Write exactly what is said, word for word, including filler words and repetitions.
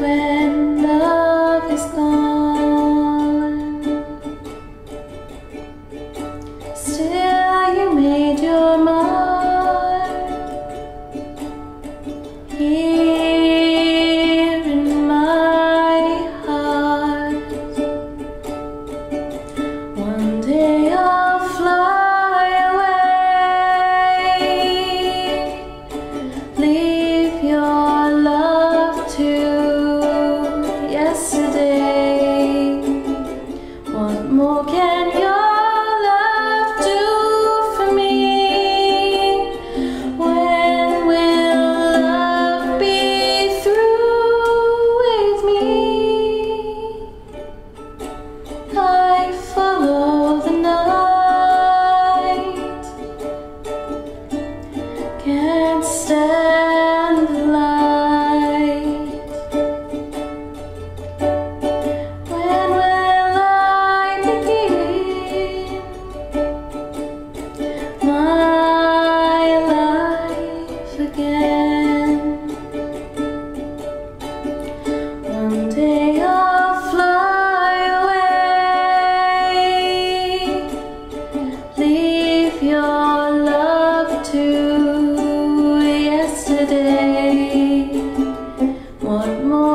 When love is gone, still you made your mark here in my heart. One day I'll fly away, leave your love to yesterday. What more can your love do for me? When will love be through with me? I follow the night, can't stand the light. One day I'll fly away, leave your love to yesterday. What more?